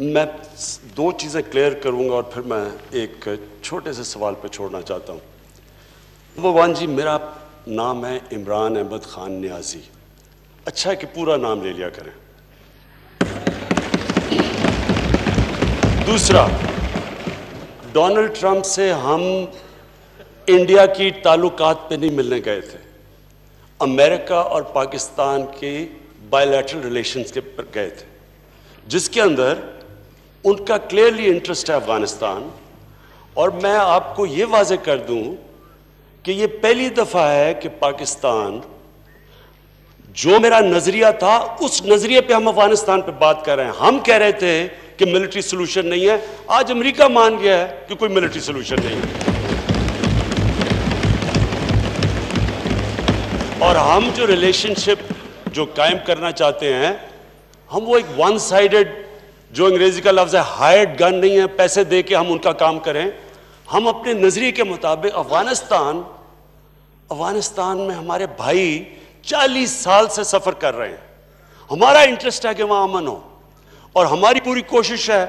मैं दो चीज़ें क्लियर करूंगा और फिर मैं एक छोटे से सवाल पर छोड़ना चाहता हूं। भगवान जी, मेरा नाम है इमरान अहमद खान नियाज़ी। अच्छा है कि पूरा नाम ले लिया करें। दूसरा, डोनाल्ड ट्रंप से हम इंडिया की ताल्लुकात पे नहीं मिलने गए थे, अमेरिका और पाकिस्तान की बायलैटरल रिलेशंस के पर गए थे, जिसके अंदर उनका क्लियरली इंटरेस्ट है अफगानिस्तान। और मैं आपको ये वाजे कर दूं कि ये पहली दफ़ा है कि पाकिस्तान, जो मेरा नज़रिया था उस नज़रिए पे हम अफगानिस्तान पे बात कर रहे हैं। हम कह रहे थे कि मिलिट्री सॉल्यूशन नहीं है, आज अमेरिका मान गया है कि कोई मिलिट्री सॉल्यूशन नहीं है। और हम जो रिलेशनशिप जो कायम करना चाहते हैं, हम वो एक वन साइडेड, जो अंग्रेजी का लफ्ज़ है हायर्ड गन नहीं है, पैसे दे के हम उनका काम करें। हम अपने नज़रिए के मुताबिक अफगानिस्तान में हमारे भाई 40 साल से सफ़र कर रहे हैं, हमारा इंटरेस्ट है कि वहाँ अमन हो और हमारी पूरी कोशिश है।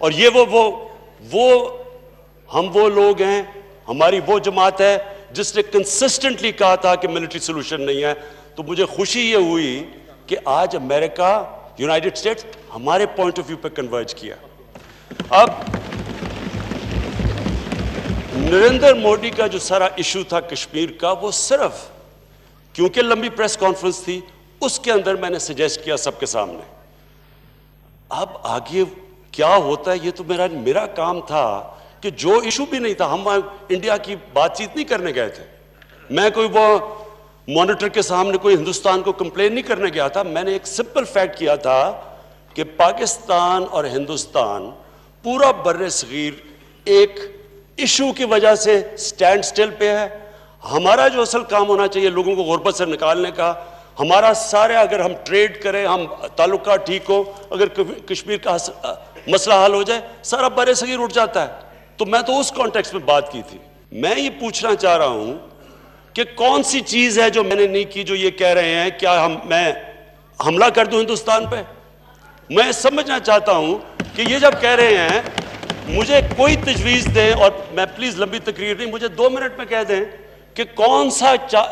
और ये हम वो लोग हैं, हमारी वो जमात है जिसने कंसिस्टेंटली कहा था कि मिलिट्री सॉल्यूशन नहीं है। तो मुझे खुशी ये हुई कि आज अमेरिका, यूनाइटेड स्टेट्स हमारे पॉइंट ऑफ व्यू पर कन्वर्ज किया। अब नरेंद्र मोदी का जो सारा इशू था कश्मीर का, वो सिर्फ क्योंकि लंबी प्रेस कॉन्फ्रेंस थी, उसके अंदर मैंने सजेस्ट किया सबके सामने। अब आगे क्या होता है ये तो मेरा काम था कि जो इशू भी नहीं था, हम इंडिया की बातचीत नहीं करने गए थे। मैं कोई वो मॉनिटर के सामने कोई हिंदुस्तान को कंप्लेन नहीं करने गया था। मैंने एक सिंपल फैक्ट किया था कि पाकिस्तान और हिंदुस्तान पूरा बर्र-ए-सगीर एक इशू की वजह से स्टैंड स्टिल पे है। हमारा जो असल काम होना चाहिए लोगों को गुर्बत से निकालने का, हमारा सारे, अगर हम ट्रेड करें, हम ताल्लुका ठीक हो, अगर कश्मीर का मसला हल हो जाए, सारा बर्र-ए-सगीर उठ जाता है। तो मैं तो उस कॉन्टेक्स्ट में बात की थी। मैं ये पूछना चाह रहा हूँ कि कौन सी चीज है जो मैंने नहीं की, जो ये कह रहे हैं क्या मैं हमला कर दूं हिंदुस्तान पे। मैं समझना चाहता हूं कि ये जब कह रहे हैं, मुझे कोई तजवीज दें और मैं प्लीज लंबी तकरीर नहीं, मुझे 2 मिनट में कह दें कि कौन सा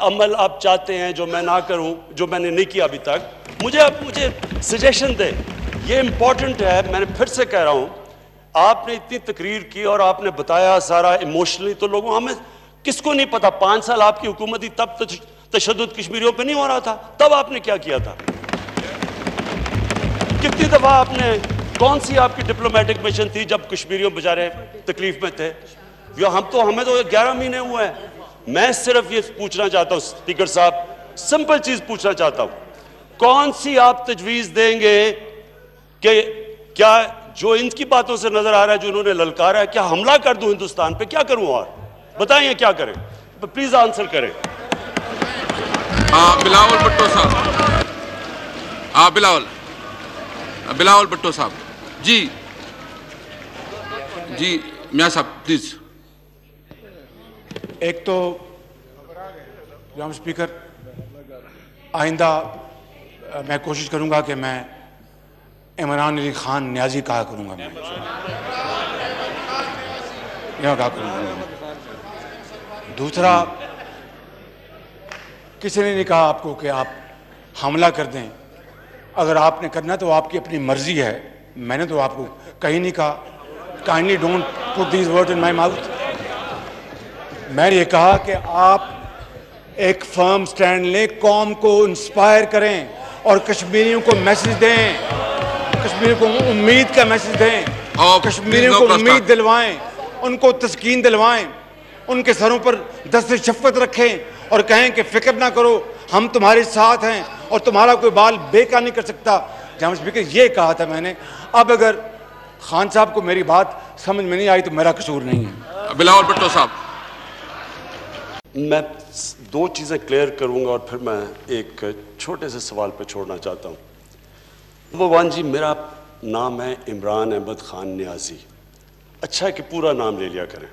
अमल आप चाहते हैं जो मैं ना करूं, जो मैंने नहीं किया अभी तक। आप मुझे सजेशन दें, ये इंपॉर्टेंट है। मैंने फिर से कह रहा हूं, आपने इतनी तकरीर की और आपने बताया सारा इमोशनली, तो लोगों, हमें किसको नहीं पता 5 साल आपकी हुकूमत थी, तब तशद्दुद कश्मीरियों पे नहीं हो रहा था, तब आपने क्या किया था, कितनी दफा आपने, कौन सी आपकी डिप्लोमेटिक मिशन थी जब कश्मीरियों बेचारे तकलीफ में थे। हमें तो 11 महीने हुए हैं। मैं सिर्फ ये पूछना चाहता हूँ स्पीकर साहब, सिंपल चीज पूछना चाहता हूँ, कौन सी आप तजवीज देंगे कि क्या जो इनकी बातों से नजर आ रहा है, जो इन्होंने ललकारा है, क्या हमला कर दूं हिंदुस्तान पे, क्या करूं, और बताइए क्या करें, प्लीज आंसर करें। बिलावल भुट्टो साहब, बिलावल भुट्टो साहब, जी मियां साहब प्लीज। एक तो जनाब स्पीकर, आइंदा मैं कोशिश करूंगा कि मैं इमरान अली खान नियाज़ी कहा करूंगा, मैं यहाँ कहा करूंगा। दूसरा, किसी ने नहीं कहा आपको कि आप हमला कर दें, अगर आपने करना तो आपकी अपनी मर्जी है, मैंने तो आपको कहीं नहीं कहा। Kindly don't put these word in my mouth. मैंने ये कहा कि आप एक फर्म स्टैंड लें, कौम को इंस्पायर करें और कश्मीरियों को मैसेज दें, कश्मीरियों को उम्मीद का मैसेज दें, कश्मीरियों को उम्मीद दिलवाएं, उनको तस्कीन दिलवाएं, उनके सरों पर दस्ते शफ़क़त रखें और कहें कि फिक्र ना करो, हम तुम्हारे साथ हैं और तुम्हारा कोई बाल बेकार नहीं कर सकता। जनाब स्पीकर, ये कहा था मैंने। अब अगर खान साहब को मेरी बात समझ में नहीं आई तो मेरा कसूर नहीं है। बिलावल भुट्टो साहब, मैं 2 चीज़ें क्लियर करूंगा और फिर मैं एक छोटे से सवाल पर छोड़ना चाहता हूँ। भगवान जी, मेरा नाम है इमरान अहमद खान नियाज़ी। अच्छा है कि पूरा नाम ले लिया करें।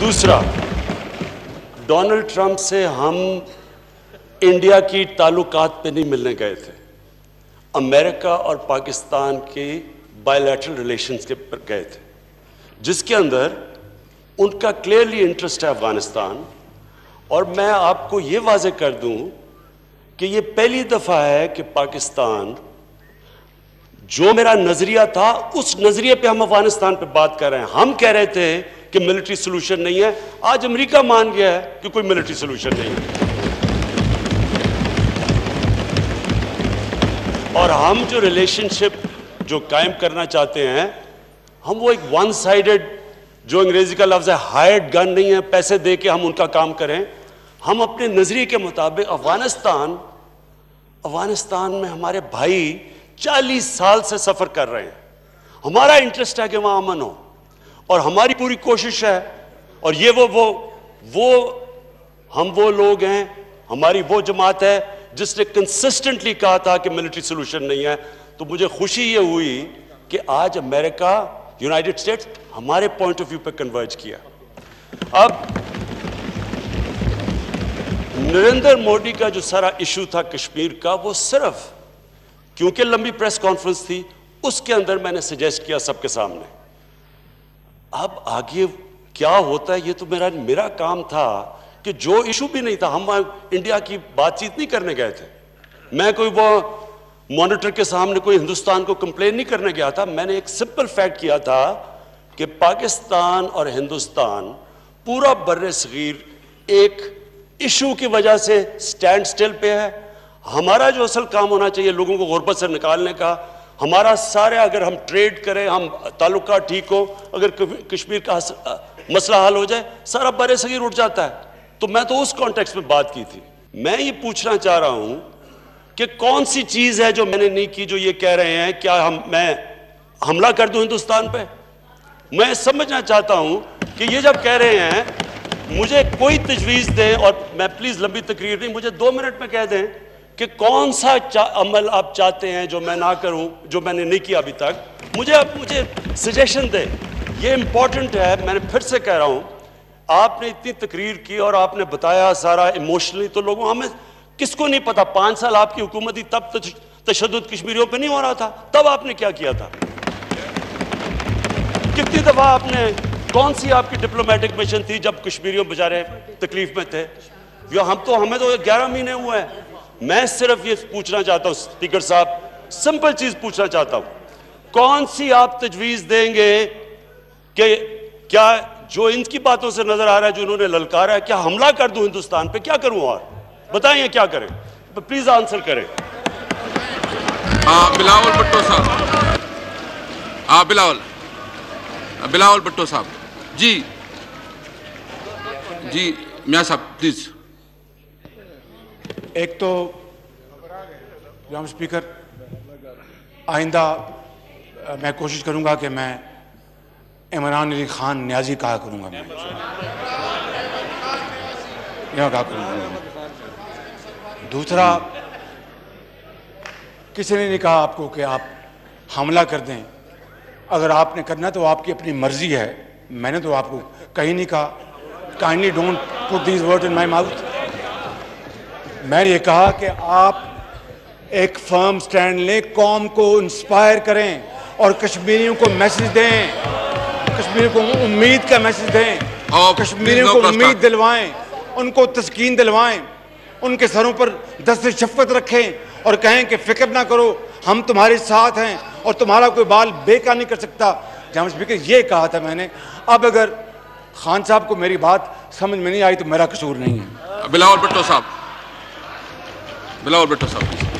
दूसरा, डोनाल्ड ट्रंप से हम इंडिया की ताल्लुकात पे नहीं मिलने गए थे, अमेरिका और पाकिस्तान के बायलैटरल रिलेशंस के पर गए थे, जिसके अंदर उनका क्लियरली इंटरेस्ट है अफगानिस्तान। और मैं आपको ये वाजे कर दूं कि ये पहली दफ़ा है कि पाकिस्तान, जो मेरा नज़रिया था उस नज़रिए पे हम अफगानिस्तान पे बात कर रहे हैं। हम कह रहे थे कि मिलिट्री सॉल्यूशन नहीं है, आज अमेरिका मान गया है कि कोई मिलिट्री सॉल्यूशन नहीं है। और हम जो रिलेशनशिप जो कायम करना चाहते हैं, हम वो एक वन साइडेड, जो अंग्रेजी का लफ्ज़ है, हायर्ड गन नहीं है, पैसे दे के हम उनका काम करें। हम अपने नज़रिए के मुताबिक अफगानिस्तान में हमारे भाई 40 साल से सफ़र कर रहे हैं, हमारा इंटरेस्ट है कि वहाँ अमन हो और हमारी पूरी कोशिश है। और ये वो हम वो लोग हैं, हमारी वो जमात है जिसने कंसिस्टेंटली कहा था कि मिलिट्री सॉल्यूशन नहीं है। तो मुझे खुशी ये हुई कि आज अमेरिका, यूनाइटेड स्टेट्स हमारे पॉइंट ऑफ व्यू पर कन्वर्ज किया। अब नरेंद्र मोदी का जो सारा इशू था कश्मीर का, वो सिर्फ क्योंकि लंबी प्रेस कॉन्फ्रेंस थी, उसके अंदर मैंने सजेस्ट किया सबके सामने। अब आगे क्या होता है ये तो मेरा काम था कि जो इशू भी नहीं था, हम इंडिया की बातचीत नहीं करने गए थे। मैं कोई वो मॉनिटर के सामने कोई हिंदुस्तान को कंप्लेन नहीं करने गया था। मैंने एक सिंपल फैक्ट किया था कि पाकिस्तान और हिंदुस्तान पूरा बर्र-ए-सगीर एक इशू की वजह से स्टैंड स्टिल पे है। हमारा जो असल काम होना चाहिए लोगों को गुर्बत से निकालने का, हमारा सारे, अगर हम ट्रेड करें, हम ताल्लुका ठीक हो, अगर कश्मीर का मसला हल हो जाए, सारा बर्र-ए-सगीर उठ जाता है। तो मैं तो उस कॉन्टेक्स्ट में बात की थी। मैं ये पूछना चाह रहा हूँ कि कौन सी चीज़ है जो मैंने नहीं की, जो ये कह रहे हैं क्या मैं हमला कर दूं हिंदुस्तान पे। मैं समझना चाहता हूं कि ये जब कह रहे हैं, मुझे कोई तजवीज़ दें, और मैं प्लीज़ लंबी तकरीर नहीं, मुझे 2 मिनट में कह दें कि कौन सा अमल आप चाहते हैं जो मैं ना करूं, जो मैंने नहीं किया अभी तक। आप मुझे सजेशन दें, ये इम्पॉर्टेंट है। मैंने फिर से कह रहा हूँ, आपने इतनी तकरीर की और आपने बताया सारा इमोशनली, तो लोगों, हमें किसको नहीं पता 5 साल आपकी हुकूमत थी, तब तशद्दुद कश्मीरियों पे नहीं हो रहा था, तब आपने क्या किया था, कितनी दफा आपने, कौन सी आपकी डिप्लोमेटिक मिशन थी जब कश्मीरियों बेचारे तकलीफ में थे। या हमें तो 11 महीने हुए हैं। मैं सिर्फ ये पूछना चाहता हूँ स्पीकर साहब, सिंपल चीज पूछना चाहता हूँ, कौन सी आप तजवीज देंगे कि क्या जो इनकी बातों से नजर आ रहा है, जो इन्होंने ललकारा है, क्या हमला कर दूं हिंदुस्तान पे, क्या करूं, और बताइए क्या करें, प्लीज आंसर करें। बिलावल भुट्टो साहब, बिलावल भुट्टो साहब, जी मियां साहब प्लीज। एक तो जनाब स्पीकर, आइंदा मैं कोशिश करूंगा कि मैं इमरान अहमद खान नियाज़ी कहा करूंगा, मैं यहाँ कहा करूंगा। दूसरा, किसी ने नहीं कहा आपको कि आप हमला कर दें, अगर आपने करना तो आपकी अपनी मर्जी है। मैंने तो आपको कहीं नहीं कहा, kindly don't put these word in my mouth. मैंने ये कहा कि आप एक फर्म स्टैंड लें, कौम को इंस्पायर करें और कश्मीरियों को मैसेज दें, कश्मीरियों को उम्मीद का मैसेज दें, कश्मीरियों को उम्मीद दिलवाएं, उनको तस्कीन दिलवाएं, उनके सरों पर दस्ते शफ़क़त रखें और कहें कि फिक्र ना करो, हम तुम्हारे साथ हैं और तुम्हारा कोई बाल बेका नहीं कर सकता। जनाब स्पीकर, ये कहा था मैंने। अब अगर खान साहब को मेरी बात समझ में नहीं आई तो मेरा कसूर नहीं है। बिलावल भुट्टो साहब,